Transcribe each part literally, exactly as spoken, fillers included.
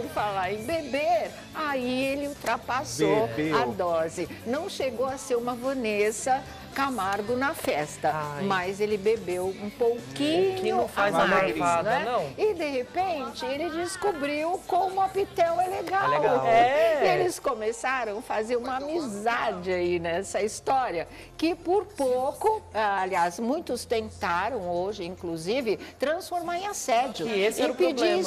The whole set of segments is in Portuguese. por falar em beber, aí ele ultrapassou Bebeu. a dose. Não chegou a ser uma Vanessa Camargo na festa, Ai. mas ele bebeu um pouquinho que não faz a mais, levada, né? não. E de repente ele descobriu como a Pitel é legal. É legal. É. E eles começaram a fazer uma amizade aí nessa história, que por pouco, aliás, muitos tentaram hoje, inclusive, transformar em assédio e, esse e pedir,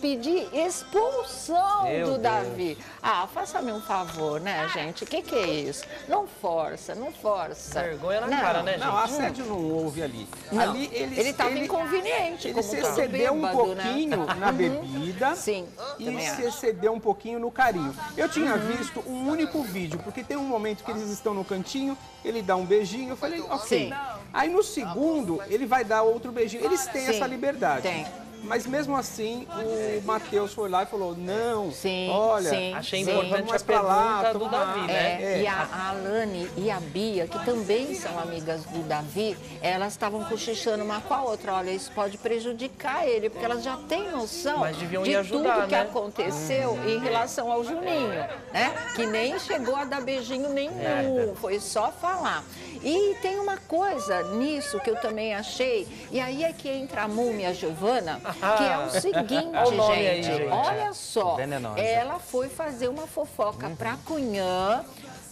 pedir expulsão Meu do Deus. Davi. Ah, faça-me um favor, né, gente? O que, que é isso? Não força, não força. Vergonha na não, cara, né, gente? Não, assédio não houve ali. Não. Ali ele, ele estava inconveniente. Ele se excedeu um pouquinho né? na bebida Sim, e se excedeu um pouquinho no carinho. Eu tinha uhum. visto um único vídeo, porque tem um momento que eles estão no cantinho, ele dá um beijinho, eu falei, ok. Sim. Aí no segundo, ele vai dar outro beijinho. Eles têm Sim, essa liberdade. Tem. Mas mesmo assim, o Matheus foi lá e falou, não, sim, olha, sim, achei sim. importante a pergunta lá, do Davi, né? É, é. E a, a Alane e a Bia, que também são amigas do Davi, elas estavam cochichando uma com a outra, olha, isso pode prejudicar ele, porque elas já têm noção Mas de ajudar, tudo que né? aconteceu hum, em relação ao Juninho, né? Que nem chegou a dar beijinho nenhum, é. foi só falar. E tem uma coisa nisso que eu também achei, e aí é que entra a múmia Giovana, que é o seguinte, olha gente, aí, gente, olha só, Venenosa. ela foi fazer uma fofoca uhum. pra Cunhã,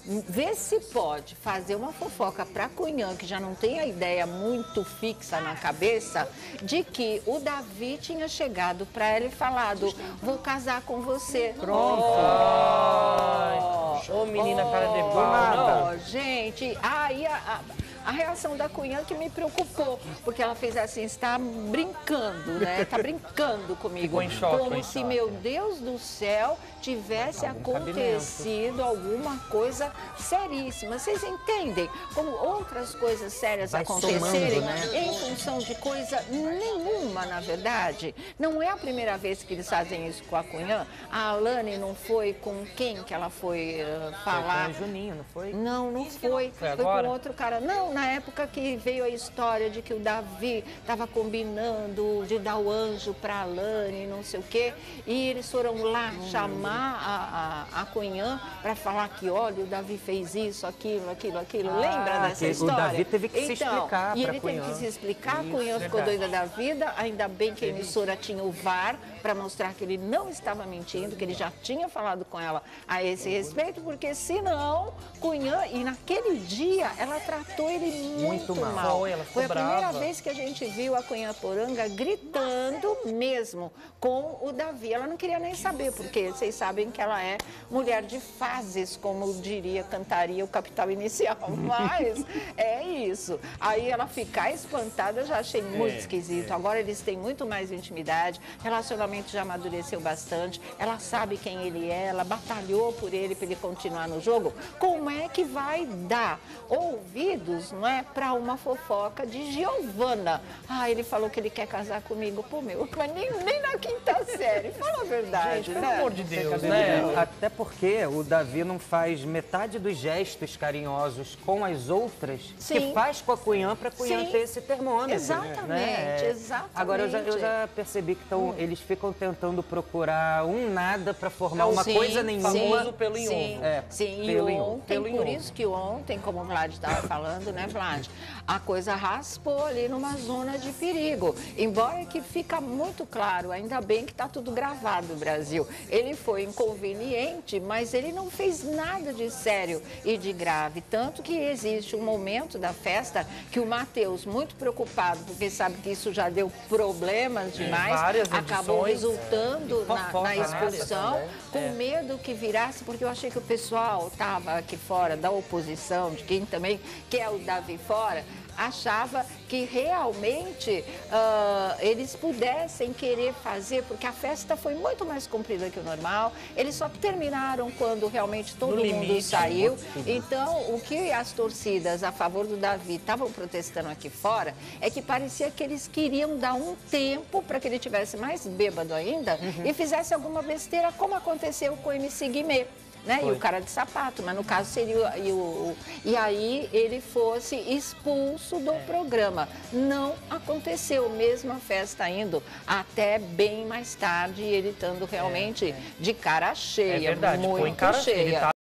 vê se pode fazer uma fofoca pra Cunhã, que já não tem a ideia muito fixa na cabeça, de que o Davi tinha chegado pra ela e falado, vou casar com você. Pronto! Ô, oh, oh, menina, oh, cara de pau, oh, gente, aí a... a A reação da Cunhã que me preocupou, porque ela fez assim, está brincando, né? Está brincando comigo. Ficou em choque, como se, meu Deus do céu, tivesse acontecido alguma coisa seríssima. Vocês entendem como outras coisas sérias acontecerem em função de coisa nenhuma, na verdade? Não é a primeira vez que eles fazem isso com a Cunhã. A Alane não foi com quem que ela foi uh, falar? Foi com o Juninho, não foi? Não, não foi. Foi com outro cara. Não, na época que veio a história de que o Davi estava combinando de dar o anjo para a Alane, não sei o quê, e eles foram lá chamar a, a, a Cunhã para falar que, olha, o Davi fez isso, aquilo, aquilo, aquilo. Ah, lembra dessa história? O Davi teve que então, se explicar E ele Cunhã. teve que se explicar, isso, a Cunhã ficou verdade. doida da vida, ainda bem que a emissora tinha o V A R para mostrar que ele não estava mentindo, que ele já tinha falado com ela a esse respeito, porque senão, Cunhã, e naquele dia ela tratou ele muito, muito mal. Ela ficou Foi a brava. primeira vez que a gente viu a Cunhã Poranga gritando mesmo com o Davi. Ela não queria nem saber, porque vocês sabem que ela é mulher de fases, como diria, cantaria o Capital Inicial. Mas é isso. Aí ela ficar espantada, eu já achei muito é, esquisito. É. Agora eles têm muito mais intimidade, relacionamento já amadureceu bastante, ela sabe quem ele é, ela batalhou por ele, para ele continuar no jogo. Como é que vai dar ouvidos, não é, para uma fofoca de Giovana? Ah, ele falou que ele quer casar comigo. Pô, meu, mas nem, nem na quinta série. Fala a verdade, gente, né? Pelo amor de Deus, né? De Até porque o Davi não faz metade dos gestos carinhosos com as outras Sim. que faz com a Cunhã, para a Cunhã Sim. ter esse termômetro. Exatamente, né? é. exatamente. Agora, eu já, eu já percebi que tão, hum. eles ficam tentando procurar um nada para formar então, uma sim, coisa nenhuma. Famoso pelo em um. É, sim, pelo e ontem, pelo por isso que ontem, como o Vlad estava falando, né, Vlad? A coisa raspou ali numa zona de perigo. Embora que fica muito claro, ainda bem que está tudo gravado, Brasil. Ele foi inconveniente, mas ele não fez nada de sério e de grave. Tanto que existe um momento da festa que o Matheus, muito preocupado, porque sabe que isso já deu problemas demais, várias acabou edições, resultando é, na, na expulsão, né, com é. medo que virasse, porque eu achei que o pessoal estava aqui fora da oposição, de quem também quer o Davi fora, achava que realmente uh, eles pudessem querer fazer, porque a festa foi muito mais comprida que o normal, eles só terminaram quando realmente todo no mundo limite, saiu. Então, o que as torcidas a favor do Davi estavam protestando aqui fora, é que parecia que eles queriam dar um tempo para que ele tivesse mais bêbado ainda uhum. e fizesse alguma besteira, como aconteceu com o M C Guimê. né? Foi. E o cara de sapato, mas no caso seria e, o, e aí ele fosse expulso do é. programa. Não aconteceu, mesmo a festa indo até bem mais tarde, ele estando realmente é, é. de cara cheia, é verdade, muito foi em cara cheia.